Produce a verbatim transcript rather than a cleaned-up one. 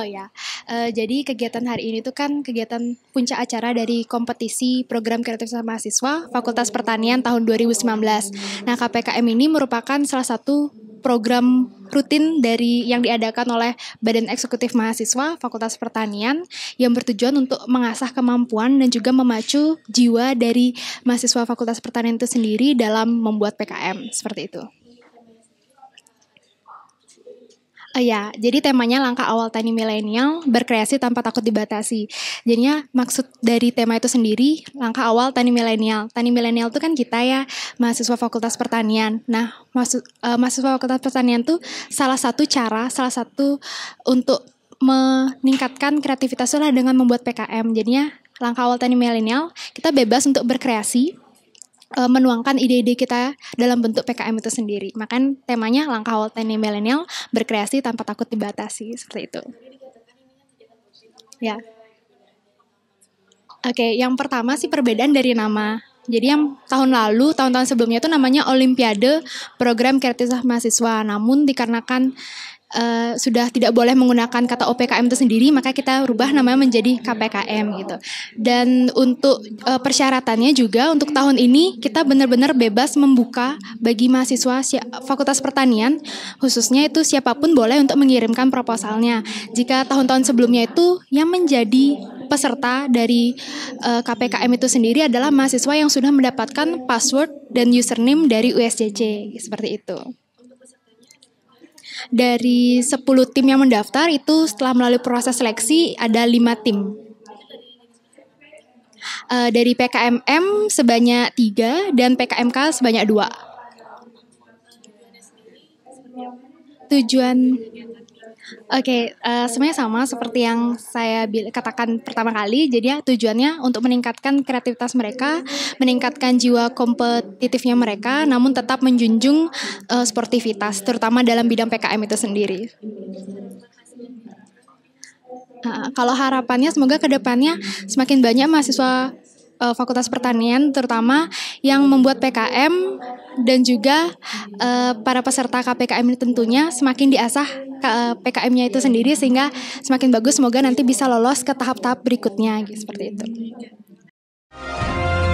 Oh ya, uh, jadi kegiatan hari ini tuh kan kegiatan puncak acara dari kompetisi program kerjasama mahasiswa Fakultas Pertanian tahun dua ribu sembilan belas. Nah, K P K M ini merupakan salah satu program rutin dari yang diadakan oleh Badan Eksekutif Mahasiswa Fakultas Pertanian yang bertujuan untuk mengasah kemampuan dan juga memacu jiwa dari mahasiswa Fakultas Pertanian itu sendiri dalam membuat P K M seperti itu. Uh, ya, jadi temanya langkah awal tani milenial berkreasi tanpa takut dibatasi. Jadinya maksud dari tema itu sendiri langkah awal tani milenial. Tani milenial itu kan kita ya mahasiswa Fakultas Pertanian. Nah, maksud, uh, mahasiswa Fakultas Pertanian tuh salah satu cara, salah satu untuk meningkatkan kreativitas lah dengan membuat P K M. Jadinya langkah awal tani milenial kita bebas untuk berkreasi, menuangkan ide-ide kita dalam bentuk P K M itu sendiri. Makanya temanya langkah awal tani milenial berkreasi tanpa takut dibatasi seperti itu. Ya. Oke, okay, yang pertama sih perbedaan dari nama. Jadi yang tahun lalu, tahun-tahun sebelumnya itu namanya Olimpiade Program Kreativitas Mahasiswa. Namun dikarenakan Uh, sudah tidak boleh menggunakan kata O P K M itu sendiri, maka kita rubah namanya menjadi K P K M gitu. Dan untuk uh, persyaratannya juga untuk tahun ini kita benar-benar bebas membuka bagi mahasiswa Fakultas Pertanian khususnya itu siapapun boleh untuk mengirimkan proposalnya. Jika tahun-tahun sebelumnya itu yang menjadi peserta dari uh, K P K M itu sendiri adalah mahasiswa yang sudah mendapatkan password dan username dari U S C C seperti itu. Dari sepuluh tim yang mendaftar itu setelah melalui proses seleksi ada lima tim. Uh, dari P K M M sebanyak tiga dan P K M K sebanyak dua. Tujuan Oke, okay, uh, sebenarnya sama seperti yang saya katakan pertama kali. Jadi ya, tujuannya untuk meningkatkan kreativitas mereka, meningkatkan jiwa kompetitifnya mereka, namun tetap menjunjung uh, sportivitas, terutama dalam bidang P K M itu sendiri. Uh, kalau harapannya, semoga kedepannya semakin banyak mahasiswa uh, Fakultas Pertanian, terutama yang membuat P K M dan juga uh, para peserta K P K M tentunya semakin diasah P K M-nya itu sendiri sehingga semakin bagus, semoga nanti bisa lolos ke tahap-tahap berikutnya gitu, seperti itu.